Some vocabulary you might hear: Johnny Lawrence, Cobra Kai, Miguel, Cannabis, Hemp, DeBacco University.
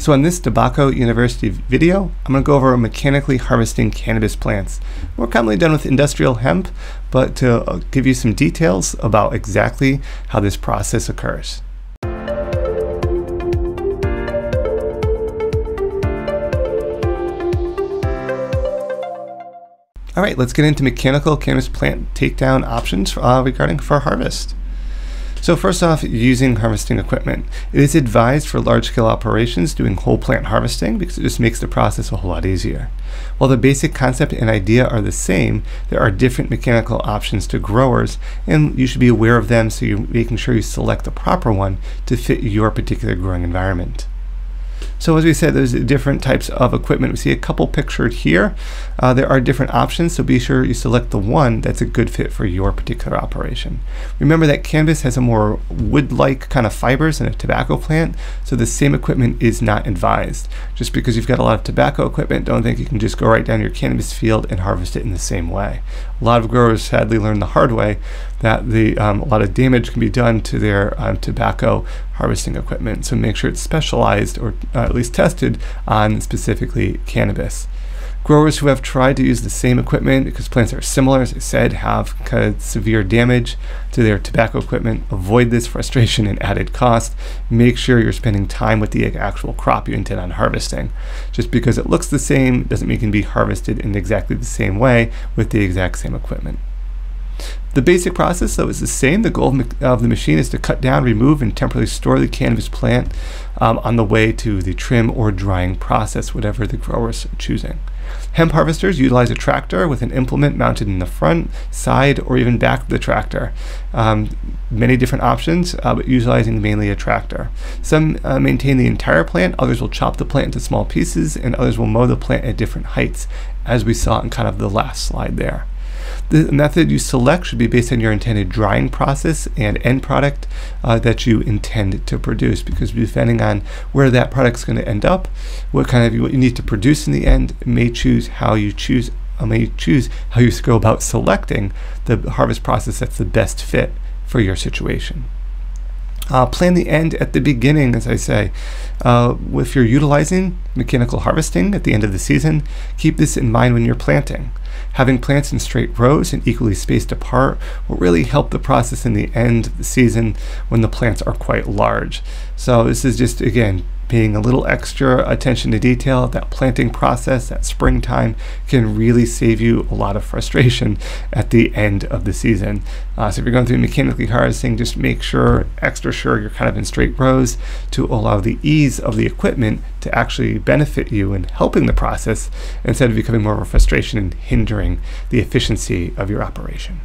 So in this DeBacco University video, I'm going to go over mechanically harvesting cannabis plants. More commonly done with industrial hemp, but to give you some details about exactly how this process occurs. All right, let's get into mechanical cannabis plant takedown options for harvest. So first off, using harvesting equipment. It is advised for large-scale operations doing whole plant harvesting because it just makes the process a whole lot easier. While the basic concept and idea are the same, there are different mechanical options to growers, and you should be aware of them so you're making sure you select the proper one to fit your particular growing environment. So as we said, there's different types of equipment. We see a couple pictured here. There are different options, so be sure you select the one that's a good fit for your particular operation. Remember that cannabis has a more wood-like kind of fibers than a tobacco plant, so the same equipment is not advised. Just because you've got a lot of tobacco equipment, don't think you can just go right down your cannabis field and harvest it in the same way. A lot of growers sadly learn the hard way that a lot of damage can be done to their tobacco harvesting equipment, so make sure it's specialized or at least tested on specifically cannabis. Growers who have tried to use the same equipment because plants are similar, as I said, have severe damage to their tobacco equipment. Avoid this frustration and added cost. Make sure you're spending time with the actual crop you intend on harvesting. Just because it looks the same doesn't mean it can be harvested in exactly the same way with the exact same equipment. The basic process, though, is the same. The goal of the machine is to cut down, remove, and temporarily store the cannabis plant on the way to the trim or drying process, whatever the growers are choosing. Hemp harvesters utilize a tractor with an implement mounted in the front, side, or even back of the tractor. Many different options, but utilizing mainly a tractor. Some maintain the entire plant, others will chop the plant into small pieces, and others will mow the plant at different heights, as we saw in kind of the last slide there. The method you select should be based on your intended drying process and end product that you intend to produce, because depending on where that product's going to end up, what you need to produce in the end may choose how you go about selecting the harvest process that's the best fit for your situation. Plan the end at the beginning, as I say. If you're utilizing mechanical harvesting at the end of the season, keep this in mind when you're planting. Having plants in straight rows and equally spaced apart will really help the process in the end of the season when the plants are quite large. So this is just, again, paying a little extra attention to detail. That planting process, that springtime, can really save you a lot of frustration at the end of the season. So if you're going through mechanically harvesting, just make sure, extra sure, you're kind of in straight rows to allow the ease of the equipment to actually benefit you in helping the process instead of becoming more of a frustration and hindering the efficiency of your operation.